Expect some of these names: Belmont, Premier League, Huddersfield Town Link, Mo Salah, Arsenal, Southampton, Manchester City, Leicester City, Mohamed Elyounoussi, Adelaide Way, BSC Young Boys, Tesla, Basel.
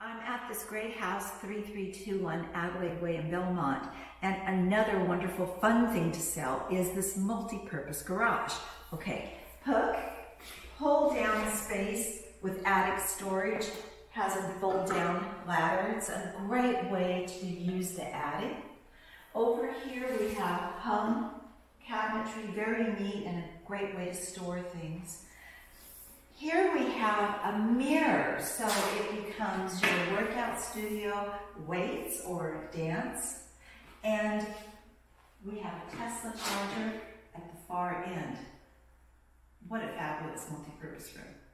I'm at this great house, 3321 Adelaide Way in Belmont, and another wonderful fun thing to sell is this multi-purpose garage. Okay, hook, pull down space with attic storage, has a fold down ladder. It's a great way to use the attic. Over here we have hung cabinetry, very neat and a great way to store things. Here we have a mirror, so it becomes your workout studio, weights or dance, and we have a Tesla charger at the far end. What a fabulous multi-purpose room.